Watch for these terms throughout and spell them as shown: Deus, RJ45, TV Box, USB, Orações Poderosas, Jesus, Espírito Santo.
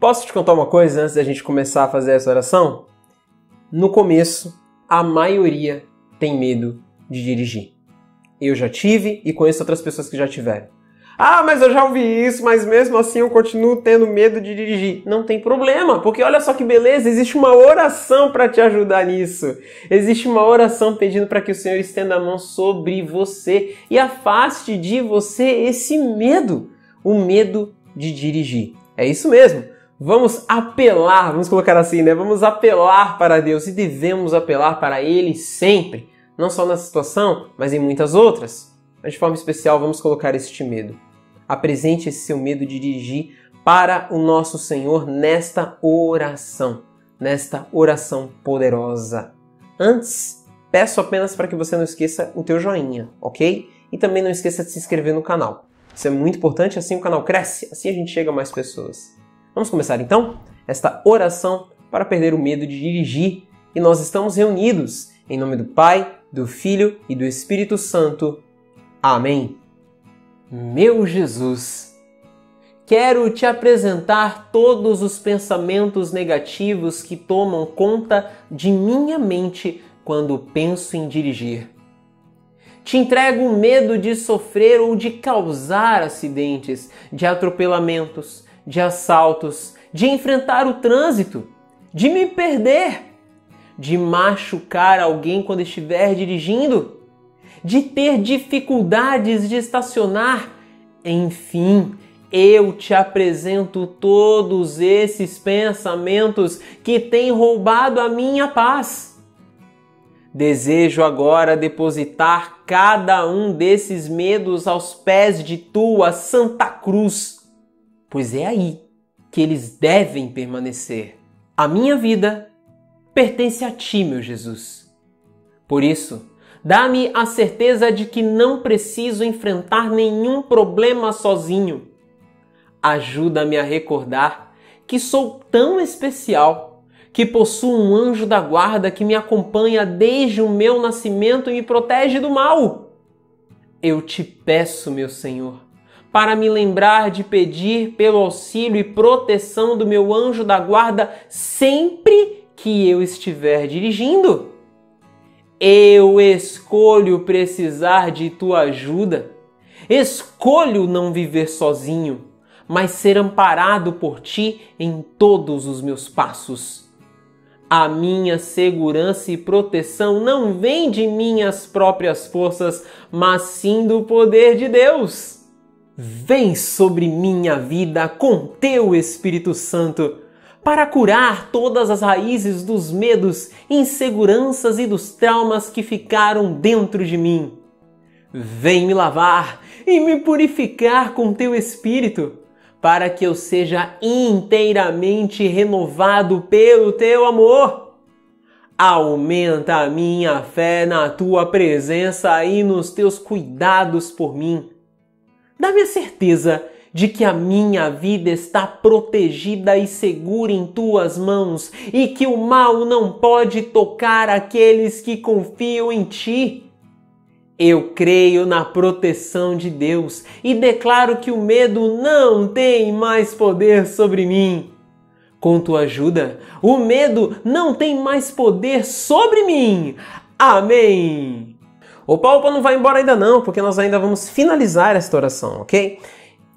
Posso te contar uma coisa antes da gente começar a fazer essa oração? No começo, a maioria tem medo de dirigir. Eu já tive e conheço outras pessoas que já tiveram. Ah, mas eu já ouvi isso, mas mesmo assim eu continuo tendo medo de dirigir. Não tem problema, porque olha só que beleza, existe uma oração para te ajudar nisso. Existe uma oração pedindo para que o Senhor estenda a mão sobre você e afaste de você esse medo, o medo de dirigir. É isso mesmo. Vamos apelar, vamos colocar assim, né? Vamos apelar para Deus e devemos apelar para Ele sempre. Não só nessa situação, mas em muitas outras. Mas de forma especial, vamos colocar este medo. Apresente esse seu medo de dirigir para o nosso Senhor nesta oração poderosa. Antes, peço apenas para que você não esqueça o teu joinha, ok? E também não esqueça de se inscrever no canal. Isso é muito importante, assim o canal cresce, assim a gente chega a mais pessoas. Vamos começar então esta oração para perder o medo de dirigir. E nós estamos reunidos em nome do Pai, do Filho e do Espírito Santo. Amém. Meu Jesus, quero te apresentar todos os pensamentos negativos que tomam conta de minha mente quando penso em dirigir. Te entrego o medo de sofrer ou de causar acidentes, de atropelamentos, de assaltos, de enfrentar o trânsito, de me perder, de machucar alguém quando estiver dirigindo, de ter dificuldades de estacionar. Enfim, eu te apresento todos esses pensamentos que têm roubado a minha paz. Desejo agora depositar cada um desses medos aos pés de tua Santa Cruz, pois é aí que eles devem permanecer. A minha vida pertence a ti, meu Jesus. Por isso, dá-me a certeza de que não preciso enfrentar nenhum problema sozinho. Ajuda-me a recordar que sou tão especial, que possuo um anjo da guarda que me acompanha desde o meu nascimento e me protege do mal. Eu te peço, meu Senhor, para me lembrar de pedir pelo auxílio e proteção do meu anjo da guarda sempre que eu estiver dirigindo. Eu escolho precisar de tua ajuda. Escolho não viver sozinho, mas ser amparado por ti em todos os meus passos. A minha segurança e proteção não vem de minhas próprias forças, mas sim do poder de Deus. Vem sobre minha vida com teu Espírito Santo, para curar todas as raízes dos medos, inseguranças e dos traumas que ficaram dentro de mim. Vem me lavar e me purificar com teu Espírito, para que eu seja inteiramente renovado pelo teu amor. Aumenta a minha fé na tua presença e nos teus cuidados por mim. Dá-me a certeza de que a minha vida está protegida e segura em tuas mãos e que o mal não pode tocar aqueles que confiam em ti. Eu creio na proteção de Deus e declaro que o medo não tem mais poder sobre mim. Com tua ajuda, o medo não tem mais poder sobre mim. Amém! Opa, não vai embora ainda não, porque nós ainda vamos finalizar esta oração, ok?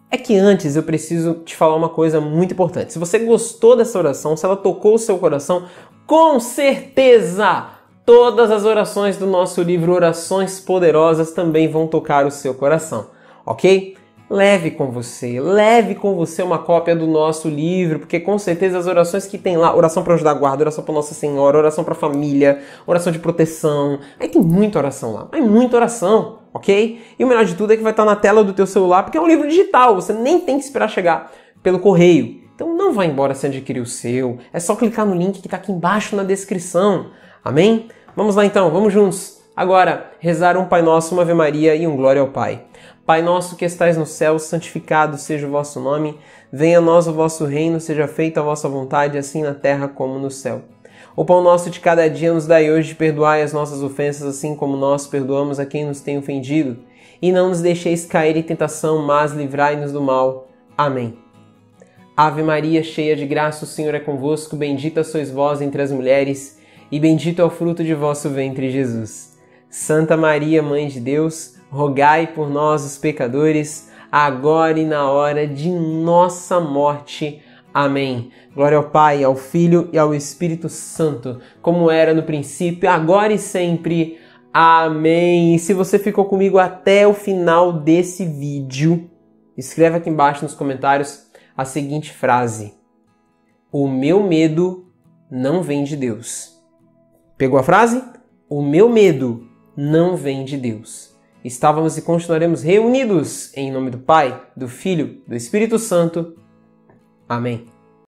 É que antes eu preciso te falar uma coisa muito importante. Se você gostou dessa oração, se ela tocou o seu coração, com certeza todas as orações do nosso livro Orações Poderosas também vão tocar o seu coração, ok? Leve com você uma cópia do nosso livro, porque com certeza as orações que tem lá, oração para ajudar a guarda, oração para Nossa Senhora, oração para a família, oração de proteção, aí tem muita oração lá, é muita oração, ok? E o melhor de tudo é que vai estar na tela do teu celular, porque é um livro digital, você nem tem que esperar chegar pelo correio. Então não vá embora sem adquirir o seu, é só clicar no link que está aqui embaixo na descrição, amém? Vamos lá então, vamos juntos. Agora, rezar um Pai Nosso, uma Ave Maria e um Glória ao Pai. Pai nosso que estais no céu, santificado seja o vosso nome. Venha a nós o vosso reino, seja feita a vossa vontade, assim na terra como no céu. O pão nosso de cada dia nos dai hoje, perdoai as nossas ofensas, assim como nós perdoamos a quem nos tem ofendido. E não nos deixeis cair em tentação, mas livrai-nos do mal. Amém. Ave Maria, cheia de graça, o Senhor é convosco, bendita sois vós entre as mulheres, e bendito é o fruto de vosso ventre, Jesus. Santa Maria, Mãe de Deus, rogai por nós, os pecadores, agora e na hora de nossa morte. Amém. Glória ao Pai, ao Filho e ao Espírito Santo, como era no princípio, agora e sempre. Amém. E se você ficou comigo até o final desse vídeo, escreva aqui embaixo nos comentários a seguinte frase: o meu medo não vem de Deus. Pegou a frase? O meu medo não vem de Deus. Estávamos e continuaremos reunidos em nome do Pai, do Filho, do Espírito Santo. Amém.